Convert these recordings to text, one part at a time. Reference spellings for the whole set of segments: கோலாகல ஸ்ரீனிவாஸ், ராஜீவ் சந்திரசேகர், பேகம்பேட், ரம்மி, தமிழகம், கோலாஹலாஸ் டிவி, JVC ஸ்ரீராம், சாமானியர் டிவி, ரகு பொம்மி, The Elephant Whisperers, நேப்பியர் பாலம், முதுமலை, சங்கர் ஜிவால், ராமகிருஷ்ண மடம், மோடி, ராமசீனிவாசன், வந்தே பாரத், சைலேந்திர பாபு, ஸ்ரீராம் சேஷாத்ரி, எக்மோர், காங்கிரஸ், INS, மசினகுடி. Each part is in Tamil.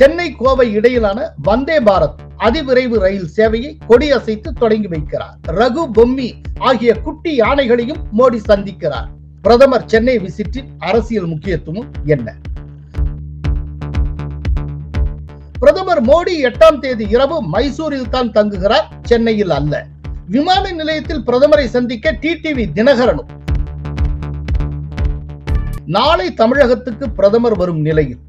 சென்னை கோவை இடையிலான வந்தே பாரத் அதிவிரைவு ரயில் சேவையை கொடியசைத்து தொடங்கி வைக்கிறார். ரகு பொம்மி ஆகிய குட்டி யானைகளையும் மோடி சந்திக்கிறார். பிரதமர் சென்னை விசிட்டின் அரசியல் முக்கியத்துவம் என்ன? பிரதமர் மோடி 8 இரவு மைசூரில் தான் தங்குகிறார், சென்னையில் அல்ல. விமான நிலையத்தில் பிரதமரை சந்திக்க டிடிவி தினகரனும். நாளை தமிழகத்துக்கு பிரதமர் வரும் நிலையில்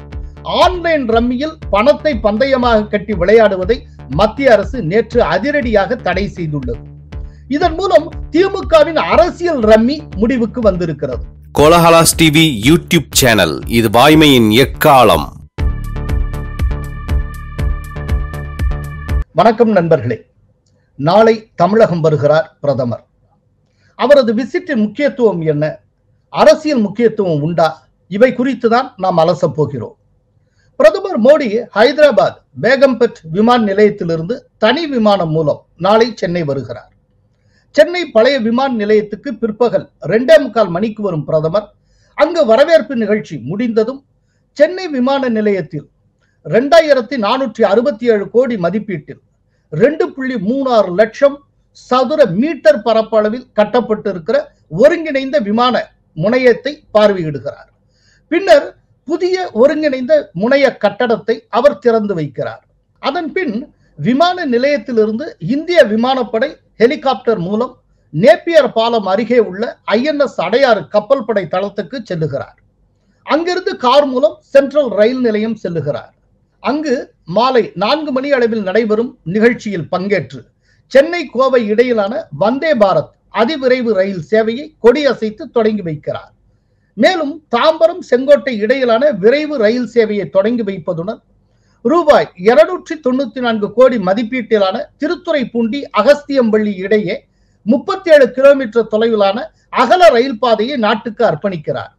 ஆன்லைன் ரம்மியில் பணத்தை பந்தயமாக கட்டி விளையாடுவதை மத்திய அரசு நேற்று அதிரடியாக தடை செய்துள்ளது. இதன் மூலம் திமுகவின் அரசியல் ரம்மி முடிவுக்கு வந்திருக்கிறது. கோலாஹலாஸ் டிவி யூடியூப் சேனல், இது வாய்மையின் எக்காலம். வணக்கம் நண்பர்களே. நாளை தமிழகம் வருகிறார் பிரதமர். அவரது விசிட்டின் முக்கியத்துவம் என்ன? அரசியல் முக்கியத்துவம் உண்டா? இவை குறித்து தான் நாம் அலசப் போகிறோம். பிரதமர் மோடி ஹைதராபாத் பேகம்பட் விமான நிலையத்திலிருந்து தனி விமானம் மூலம் நாளை சென்னை வருகிறார். சென்னை பழைய விமான நிலையத்துக்கு பிற்பகல் 2:45 வரும் பிரதமர் அங்கு வரவேற்பு நிகழ்ச்சி முடிந்ததும் சென்னை விமான நிலையத்தில் 2467 கோடி மதிப்பீட்டில் 2.36 லட்சம் சதுர மீட்டர் பரப்பளவில் கட்டப்பட்டிருக்கிற ஒருங்கிணைந்த விமான முனையத்தை பார்வையிடுகிறார். பின்னர் புதிய ஒருங்கிணைந்த முனைய கட்டடத்தை அவர் திறந்து வைக்கிறார். அதன் பின் விமான நிலையத்திலிருந்து இந்திய விமானப்படை ஹெலிகாப்டர் மூலம் நேப்பியர் பாலம் அருகே உள்ள INS அடையாறு கப்பல் படை தளத்துக்கு செல்லுகிறார். அங்கிருந்து கார் மூலம் சென்ட்ரல் ரயில் நிலையம் செல்லுகிறார். அங்கு மாலை 4 மணி அளவில் நடைபெறும் நிகழ்ச்சியில் பங்கேற்று சென்னை கோவை இடையிலான வந்தே பாரத் அதிவிரைவு ரயில் சேவையை கொடியசைத்து தொடங்கி வைக்கிறார். மேலும் தாம்பரம் செங்கோட்டை இடையிலான விரைவு ரயில் சேவையை தொடங்கி வைப்பதுடன் ரூபாய் 294 கோடி மதிப்பீட்டிலான திருத்துறைப்பூண்டி அகஸ்தியம்பள்ளி இடையே 37 கிலோமீட்டர் தொலைவிலான அகல ரயில் பாதையை நாட்டுக்கு அர்ப்பணிக்கிறார்.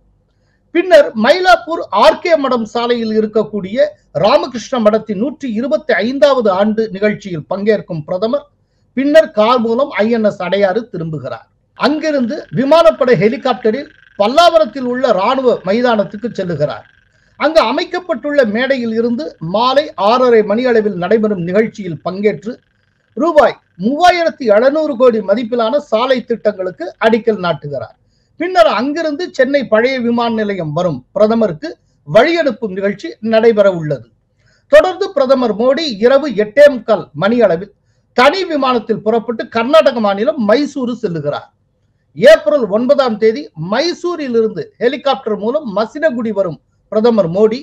பின்னர் மயிலாப்பூர் RK மடம் சாலையில் இருக்கக்கூடிய ராமகிருஷ்ண மடத்தின் 125வது ஆண்டு நிகழ்ச்சியில் பங்கேற்கும் பிரதமர் பின்னர் கார் மூலம் INS அடையாறு திரும்புகிறார். அங்கிருந்து விமானப்படை ஹெலிகாப்டரில் பல்லாவரத்தில் உள்ள ராணுவ மைதானத்துக்கு செல்லுகிறார். அங்கு அமைக்கப்பட்டுள்ள மேடையில் இருந்து மாலை 6:30 மணி அளவில் நடைபெறும் நிகழ்ச்சியில் பங்கேற்று ரூபாய் 3700 கோடி மதிப்பிலான சாலை திட்டங்களுக்கு அடிக்கல் நாட்டுகிறார். பின்னர் அங்கிருந்து சென்னை பழைய விமான நிலையம் வரும் பிரதமருக்கு வழியனுப்பும் நிகழ்ச்சி நடைபெற உள்ளது. தொடர்ந்து பிரதமர் மோடி இரவு 8:45 மணி அளவில் தனி விமானத்தில் புறப்பட்டு கர்நாடக மாநிலம் மைசூரு செல்லுகிறார். ஏப்ரல் 9 மைசூரிலிருந்து ஹெலிகாப்டர் மூலம் மசினகுடி வரும் பிரதமர் மோடி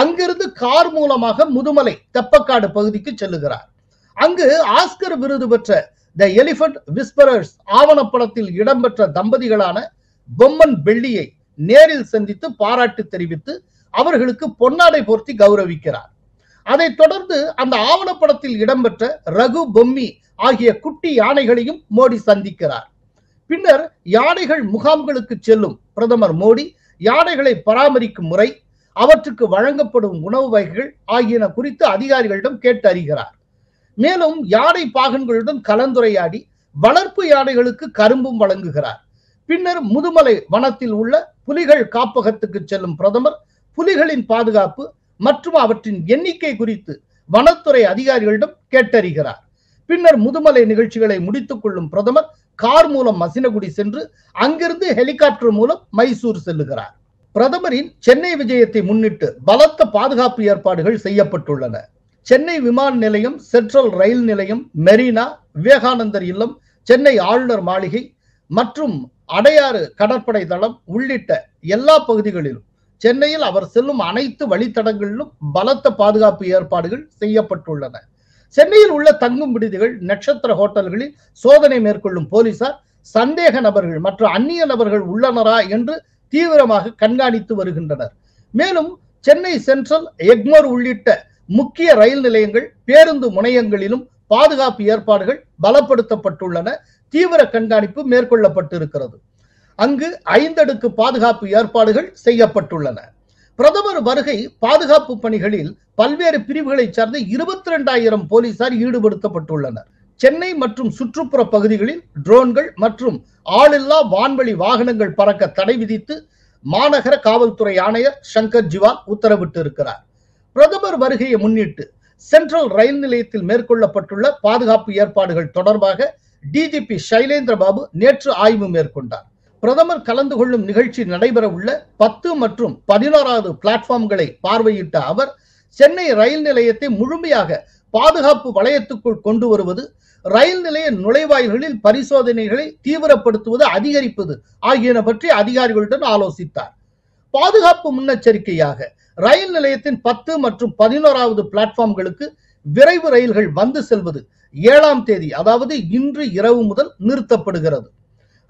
அங்கிருந்து கார் மூலமாக முதுமலை தெப்பக்காடு பகுதிக்கு செல்லுகிறார். அங்கு ஆஸ்கர் விருது பெற்ற The Elephant Whisperers ஆவணப்படத்தில் இடம்பெற்ற தம்பதிகளான பொம்மன் பெள்ளியை நேரில் சந்தித்து பாராட்டு தெரிவித்து அவர்களுக்கு பொன்னாடை போர்த்தி கௌரவிக்கிறார். அதைத் தொடர்ந்து அந்த ஆவணப்படத்தில் இடம்பெற்ற ரகு பொம்மி ஆகிய குட்டி யானைகளையும் மோடி சந்திக்கிறார். பின்னர் யானைகள் முகாம்களுக்கு செல்லும் பிரதமர் மோடி யானைகளை பராமரிக்கும் முறை, அவற்றுக்கு வழங்கப்படும் உணவு வகைகள் ஆகியன குறித்து அதிகாரிகளிடம் கேட்டு அறிகிறார். மேலும் யானை பாகன்களுடன் கலந்துரையாடி வளர்ப்பு யானைகளுக்கு கரும்பும் வழங்குகிறார். பின்னர் முதுமலை வனத்தில் உள்ள புலிகள் காப்பகத்துக்கு செல்லும் பிரதமர் புலிகளின் பாதுகாப்பு மற்றும் அவற்றின் எண்ணிக்கை குறித்து வனத்துறை அதிகாரிகளிடம் கேட்டறிகிறார். பின்னர் முதுமலை நிகழ்ச்சிகளை முடித்துக் கொள்ளும் பிரதமர் கார் மூலம் மசினகுடி சென்று அங்கிருந்து ஹெலிகாப்டர் மூலம் மைசூர் செல்லுகிறார். பிரதமரின் சென்னை விஜயத்தை முன்னிட்டு பலத்த பாதுகாப்பு ஏற்பாடுகள் செய்யப்பட்டுள்ளன. சென்னை விமான நிலையம், சென்ட்ரல் ரயில் நிலையம், மெரினா, விவேகானந்தர் இல்லம், சென்னை ஆளுநர் மாளிகை மற்றும் அடையாறு கடற்படை தளம் உள்ளிட்ட எல்லா பகுதிகளிலும் சென்னையில் அவர் செல்லும் அனைத்து வழித்தடங்களிலும் பலத்த பாதுகாப்பு ஏற்பாடுகள் செய்யப்பட்டுள்ளன. சென்னையில் உள்ள தங்கும் விடுதிகள், நட்சத்திர ஹோட்டல்களில் சோதனை மேற்கொள்ளும் போலீசார் சந்தேக நபர்கள் மற்றும் அந்நிய நபர்கள் உள்ளனரா என்று தீவிரமாக கண்காணித்து வருகின்றனர். மேலும் சென்னை சென்ட்ரல், எக்மோர் உள்ளிட்ட முக்கிய ரயில் நிலையங்கள், பேருந்து முனையங்களிலும் பாதுகாப்பு ஏற்பாடுகள் பலப்படுத்தப்பட்டுள்ளன. தீவிர கண்காணிப்பு மேற்கொள்ளப்பட்டிருக்கிறது. அங்கு 5 அடுக்கு பாதுகாப்பு ஏற்பாடுகள் செய்யப்பட்டுள்ளன. பிரதமர் வருகை பாதுகாப்பு பணிகளில் பல்வேறு பிரிவுகளை சார்ந்த 22,000 போலீசார் ஈடுபடுத்தப்பட்டுள்ளனர். சென்னை மற்றும் சுற்றுப்புற பகுதிகளில் ட்ரோன்கள் மற்றும் ஆளில்லா வான்வழி வாகனங்கள் பறக்க தடை விதித்து மாநகர காவல்துறை ஆணையர் சங்கர் ஜிவால் உத்தரவிட்டிருக்கிறார். பிரதமர் வருகையை முன்னிட்டு சென்ட்ரல் ரயில் நிலையத்தில் மேற்கொள்ளப்பட்டுள்ள பாதுகாப்பு ஏற்பாடுகள் தொடர்பாக டிஜிபி சைலேந்திர பாபு நேற்று ஆய்வு மேற்கொண்டார். பிரதமர் கலந்து கொள்ளும் நிகழ்ச்சி நடைபெற உள்ள 10 மற்றும் 11வது பிளாட்ஃபார்ம்களை பார்வையிட்ட அவர் சென்னை ரயில் நிலையத்தை முழுமையாக பாதுகாப்பு வளையத்துக்குள் கொண்டு வருவது, ரயில் நிலைய நுழைவாயில்களில் பரிசோதனைகளை தீவிரப்படுத்துவது, அதிகரிப்பது ஆகியன பற்றி அதிகாரிகளுடன் ஆலோசித்தார். பாதுகாப்பு முன்னெச்சரிக்கையாக ரயில் நிலையத்தின் 10 மற்றும் 11வது பிளாட்ஃபார்ம்களுக்கு விரைவு ரயில்கள் வந்து செல்வது 7ஆம் தேதி, அதாவது இன்று இரவு முதல் நிறுத்தப்படுகிறது.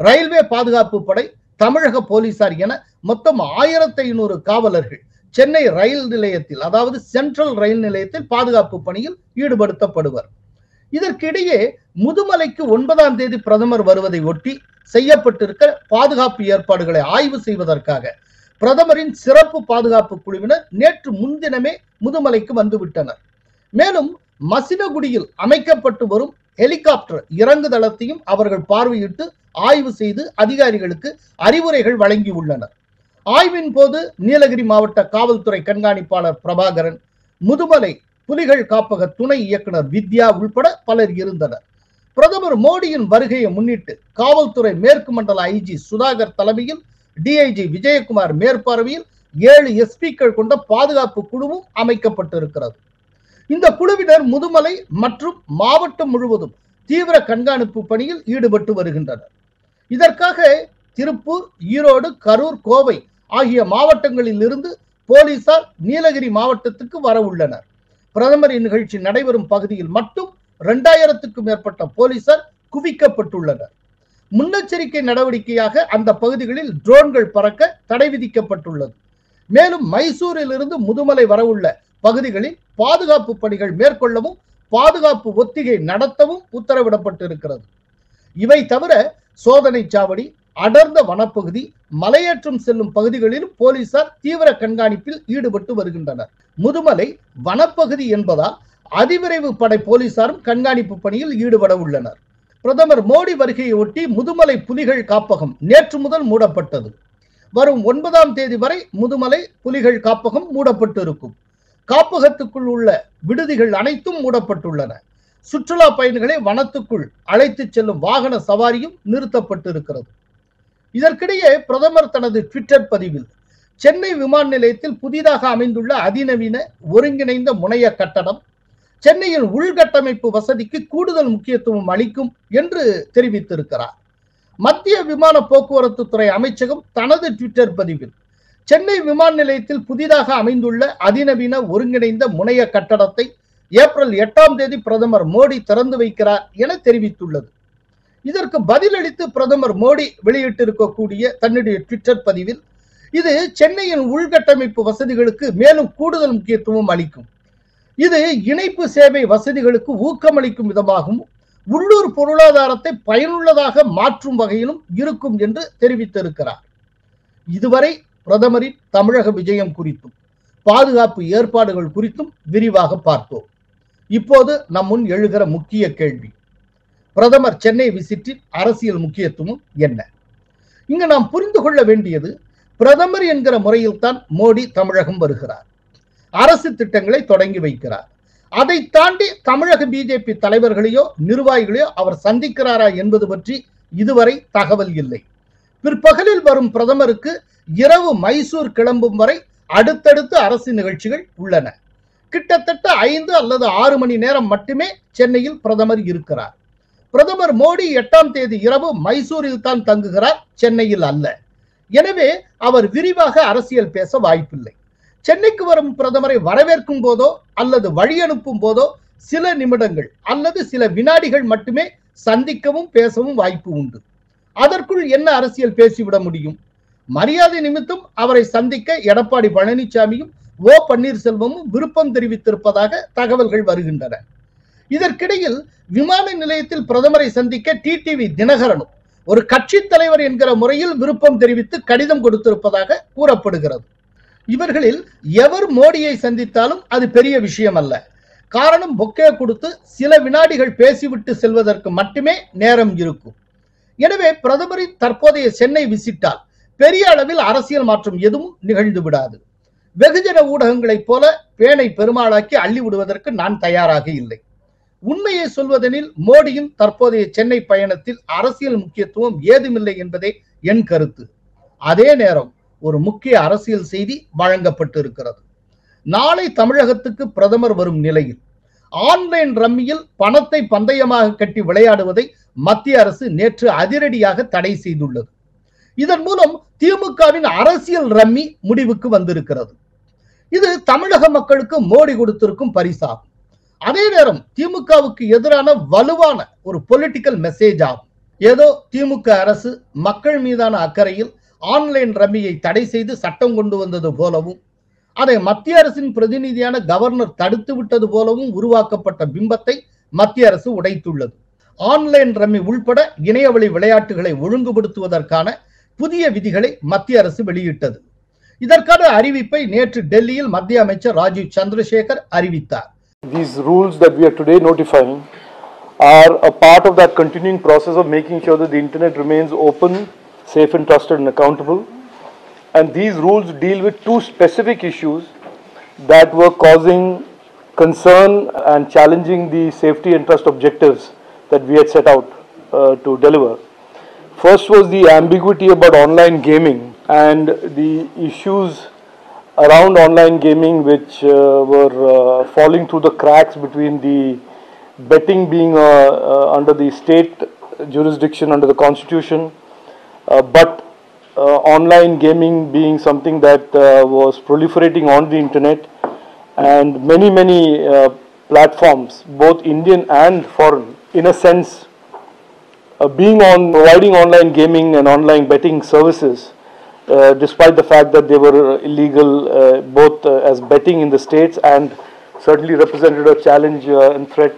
ரயில்வே பாதுகாப்பு படை, தமிழக போலீசார் என மொத்தம் 1500 காவலர்கள் சென்னை ரயில் நிலையத்தில், அதாவது சென்ட்ரல் ரயில் நிலையத்தில் பாதுகாப்பு பணியில் ஈடுபடுத்தப்படுவர். இதற்கிடையே முதுமலைக்கு 9ஆம் தேதி பிரதமர் வருவதை ஒட்டி செய்யப்பட்டிருக்க பாதுகாப்பு ஏற்பாடுகளை ஆய்வு செய்வதற்காக பிரதமரின் சிறப்பு பாதுகாப்பு குழுவினர் நேற்று முன்தினமே முதுமலைக்கு வந்துவிட்டனர். மேலும் மசினகுடியில் அமைக்கப்பட்டு வரும் ஹெலிகாப்டர் இறங்குதளத்தையும் அவர்கள் பார்வையிட்டு ஆய்வு செய்து அதிகாரிகளுக்கு அறிவுரைகள் வழங்கியுள்ளனர். ஆய்வின் போது நீலகிரி மாவட்ட காவல்துறை கண்காணிப்பாளர் பிரபாகரன், முதுமலை புலிகள் காப்பக துணை இயக்குனர் வித்யா உள்பட பலர் இருந்தனர். பிரதமர் மோடியின் வருகையை முன்னிட்டு காவல்துறை மேற்கு மண்டல ஐஜி சுதாகர் தலைமையில், டிஐஜி விஜயகுமார் மேற்பார்வையில் 7 எஸ்பிக்கள் கொண்ட பாதுகாப்பு குழுவும் அமைக்கப்பட்டிருக்கிறது. இந்த குழுவினர் முதுமலை மற்றும் மாவட்டம் முழுவதும் தீவிர கண்காணிப்பு பணியில் ஈடுபட்டு வருகின்றனர். இதற்காக திருப்பூர், ஈரோடு, கரூர், கோவை ஆகிய மாவட்டங்களில் இருந்து போலீசார் நீலகிரி மாவட்டத்துக்கு வர உள்ளனர். பிரதமரின் நிகழ்ச்சி நடைபெறும் பகுதியில் மட்டும் 2000க்கும் மேற்பட்ட போலீசார் குவிக்கப்பட்டுள்ளனர். முன்னெச்சரிக்கை நடவடிக்கையாக அந்த பகுதிகளில் ட்ரோன்கள் பறக்க தடை விதிக்கப்பட்டுள்ளது. மேலும் மைசூரில் இருந்து முதுமலை வரவுள்ள பகுதிகளில் பாதுகாப்பு பணிகள் மேற்கொள்ளவும் பாதுகாப்பு ஒத்திகை நடத்தவும் உத்தரவிடப்பட்டிருக்கிறது. இவை தவிர சோதனை சாவடி, அடர்ந்த வனப்பகுதி, மலையேற்றம் செல்லும் பகுதிகளிலும் போலீசார் தீவிர கண்காணிப்பில் ஈடுபட்டு வருகின்றனர். முதுமலை வனப்பகுதி என்பதால் அதிவிரைவு படை போலீசாரும் கண்காணிப்பு பணியில் ஈடுபட உள்ளனர். பிரதமர் மோடி வருகையை ஒட்டி முதுமலை புலிகள் காப்பகம் நேற்று முதல் மூடப்பட்டது. வரும் 9ஆம் தேதி வரை முதுமலை புலிகள் காப்பகம் மூடப்பட்டு இருக்கும். காப்பகத்துக்குள் உள்ள விடுதிகள் அனைத்தும் மூடப்பட்டுள்ளன. சுற்றுலா பயணிகளை வனத்துக்குள் அழைத்து செல்லும் வாகன சவாரியும் நிறுத்தப்பட்டிருக்கிறது. இதற்கிடையே பிரதமர் தனது ட்விட்டர் பதிவில் சென்னை விமான நிலையத்தில் புதிதாக அமைந்துள்ள அதிநவீன ஒருங்கிணைந்த முனைய கட்டடம் சென்னையின் உள்கட்டமைப்பு வசதிக்கு கூடுதல் முக்கியத்துவம் அளிக்கும் என்று தெரிவித்திருக்கிறார். மத்திய விமான போக்குவரத்து துறை அமைச்சகம் தனது ட்விட்டர் பதிவில் சென்னை விமான நிலையத்தில் புதிதாக அமைந்துள்ள அதிநவீன ஒருங்கிணைந்த முனைய கட்டடத்தை ஏப்ரல் 8ஆம் தேதி பிரதமர் மோடி திறந்து வைக்கிறார் என தெரிவித்துள்ளது. இதற்கு பதிலளித்து பிரதமர் மோடி வெளியிட்டிருக்கக்கூடிய தன்னுடைய ட்விட்டர் பதிவில், இது சென்னையின் உள்கட்டமைப்பு வசதிகளுக்கு மேலும் கூடுதல் முக்கியத்துவம் அளிக்கும், இது இணைப்பு சேவை வசதிகளுக்கு ஊக்கமளிக்கும் விதமாகவும் உள்ளூர் பொருளாதாரத்தை பயனுள்ளதாக மாற்றும் வகையிலும் இருக்கும் என்று தெரிவித்திருக்கிறார். இதுவரை பிரதமரின் தமிழக விஜயம் குறித்தும் பாதுகாப்பு ஏற்பாடுகள் குறித்தும் விரிவாக பார்த்தோம். இப்போது நம் முன் எழுகிற முக்கிய கேள்வி, பிரதமர் சென்னை விசிட்டின் அரசியல் முக்கியத்துவம் என்ன? இங்கு நாம் புரிந்து கொள்ள வேண்டியது, பிரதமர் என்கிற முறையில் தான் மோடி தமிழகம் வருகிறார், அரசு திட்டங்களை தொடங்கி வைக்கிறார். அதை தாண்டி தமிழக பிஜேபி தலைவர்களையோ நிர்வாகிகளையோ அவர் சந்திக்கிறாரா என்பது பற்றி இதுவரை தகவல் இல்லை. பிற்பகலில் வரும் பிரதமருக்கு இரவு மைசூர் கிளம்பும் வரை அடுத்தடுத்து அரசு நிகழ்ச்சிகள் உள்ளன. கிட்டத்தட்ட 5 அல்லது 6 மணி நேரம் மட்டுமே சென்னையில் பிரதமர் இருக்கிறார். பிரதமர் மோடி 8ஆம் தேதி இரவு மைசூரில் தான் தங்குகிறார், சென்னையில் அல்ல. எனவே அவர் விரிவாக அரசியல் பேச வாய்ப்பில்லை. சென்னைக்கு வரும் பிரதமரை வரவேற்கும் போதோ அல்லது வழி அனுப்பும் போதோ சில நிமிடங்கள் அல்லது சில வினாடிகள் மட்டுமே சந்திக்கவும் பேசவும் வாய்ப்பு உண்டு. அதற்குள் என்ன அரசியல் பேசிவிட முடியும்? மரியாதை நிமித்தம் அவரை சந்திக்க எடப்பாடி பழனிசாமியும் ஓ பன்னீர்செல்வமும் விருப்பம் தெரிவித்திருப்பதாக தகவல்கள் வருகின்றன. இதற்கிடையில் விமான நிலையத்தில் பிரதமரை சந்திக்க டிடிவி தினகரனும் ஒரு கட்சி தலைவர் என்கிற முறையில் விருப்பம் தெரிவித்து கடிதம் கொடுத்திருப்பதாக கூறப்படுகிறது. இவர்களில் எவர் மோடியை சந்தித்தாலும் அது பெரிய விஷயம் அல்ல. காரணம், பொக்கே கொடுத்து சில வினாடிகள் பேசிவிட்டு செல்வதற்கு மட்டுமே நேரம் இருக்கும். எனவே பிரதமரின் தற்போதைய சென்னை விசிட்டால் பெரிய அளவில் அரசியல் மாற்றம் எதுவும் நிகழ்ந்து விடாது. வெகுஜன ஊடகங்களைப் போல பேனை பெருமாளாக்கி அள்ளி விடுவதற்கு நான் தயாராக இல்லை. உண்மையை சொல்வதெனில் மோடியின் தற்போதைய சென்னை பயணத்தில் அரசியல் முக்கியத்துவம் ஏதுமில்லை என்பதே என் கருத்து. அதே நேரம் ஒரு முக்கிய அரசியல் செய்தி வழங்கப்பட்டிருக்கிறது. நாளை தமிழகத்துக்கு பிரதமர் வரும் நிலையில் ஆன்லைன் ரம்மியில் பணத்தை பந்தயமாக கட்டி விளையாடுவதை மத்திய அரசு நேற்று அதிரடியாக தடை செய்துள்ளது. இதன் மூலம் திமுகவின் அரசியல் ரம்மி முடிவுக்கு வந்திருக்கிறது. இது தமிழக மக்களுக்கு மோடி கொடுத்திருக்கும் பரிசாகும். அதே நேரம் திமுகவுக்கு எதிரான வலுவான ஒரு பொலிட்டிக்கல் மெசேஜ் ஆகும். ஏதோ திமுக அரசு மக்கள் மீதான அக்கறையில் ஆன்லைன் ரம்மியை தடை செய்து சட்டம் கொண்டு வந்தது போலவும், அதை மத்திய அரசின் பிரதிநிதியான கவர்னர் தடுத்து விட்டது போலவும் உருவாக்கப்பட்ட பிம்பத்தை மத்திய அரசு உடைத்துள்ளது. ஆன்லைன் ரம்மி உள்பட இணையவழி விளையாட்டுகளை ஒழுங்குபடுத்துவதற்கான புதிய விதிகளை மத்திய அரசு வெளியிட்டது. இதற்கான அறிவிப்பை நேற்று டெல்லியில் மத்திய அமைச்சர் ராஜீவ் சந்திரசேகர் அறிவித்தார். These rules that we are today notifying are a part of that continuing process of making sure that the internet remains open, safe and trusted and accountable. And these rules deal with two specific issues that were causing concern and challenging the safety and trust objectives that we had set out to deliver. First was the ambiguity about online gaming and the issues around online gaming which were falling through the cracks between the betting being under the state jurisdiction under the constitution, but online gaming being something that was proliferating on the internet, and many platforms, both Indian and foreign, in a sense providing online gaming and online betting services, despite the fact that they were illegal both as betting in the states and certainly represented a challenge and threat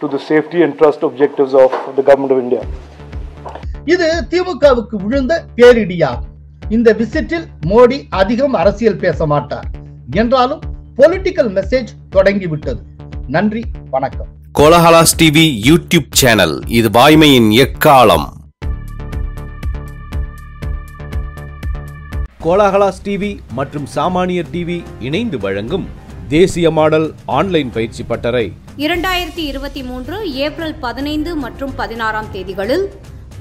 to the safety and trust objectives of the Government of India. இது திமுகவுக்கு விழுந்த பேரிடியாகும். இந்த விசிட்டில் மோடி அதிகம் அரசியல் பேச மாட்டார் என்றாலும் பொலிட்டிக்கல் மெசேஜ் தொடங்கிவிட்டது. நன்றி, வணக்கம். கோலஹலாஸ் டிவி யூடியூப் சேனல், இது வாய்மையின் எக்காலம். கோலஹலாஸ் டிவி மற்றும் சாமானியர் டிவி இணைந்து வழங்கும் தேசிய மாடல் ஆன்லைன் பயிற்சி பட்டறை 2023 ஏப்ரல் 15 மற்றும் 16ஆம் தேதிகளில்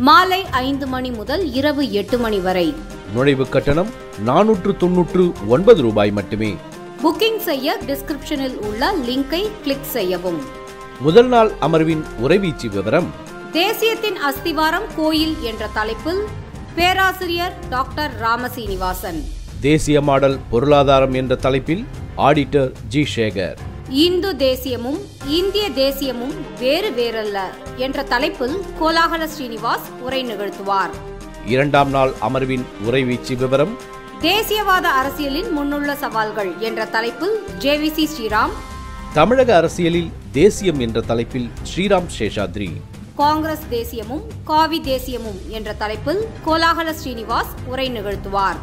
மாலை 5 மணி முதல் இரவு 8 மணி வரை. நுழைவு கட்டணம் 499 ரூபாய் மட்டுமே. புக்கிங் செய்ய டிஸ்கிரிப்ஷனில் உள்ள லிங்கை கிளிக் செய்யவும். முதல் நாள் அமர்வின் உரைவீச்சு விவரம். தேசியத்தின் அஸ்திவாரம் கோயில் என்ற தலைப்பில் பேராசிரியர் டாக்டர் ராமசீனிவாசன். தேசிய மாடல் பொருளாதாரம் என்ற தலைப்பில் ஆடிட்டர் ஜி. சேகர். இந்து தேசியமும் இந்திய தேசியமும் வேறு வேறல்ல என்ற தலைப்பில் கோலாகல ஸ்ரீனிவாஸ் உரை நிகழ்த்துவார். இரண்டாம் நாள் அமர்வின் உரைவீச்சு விவரம். தேசியவாத அரசியலின் முன்னுள்ள சவால்கள் என்ற தலைப்பில் JVC ஸ்ரீராம். தமிழக அரசியலில் தேசியம் என்ற தலைப்பில் ஸ்ரீராம் சேஷாத்ரி. காங்கிரஸ் தேசியமும் காவி தேசியமும் என்ற தலைப்பில் கோலாகல ஸ்ரீனிவாஸ் உரை நிகழ்த்துவார்.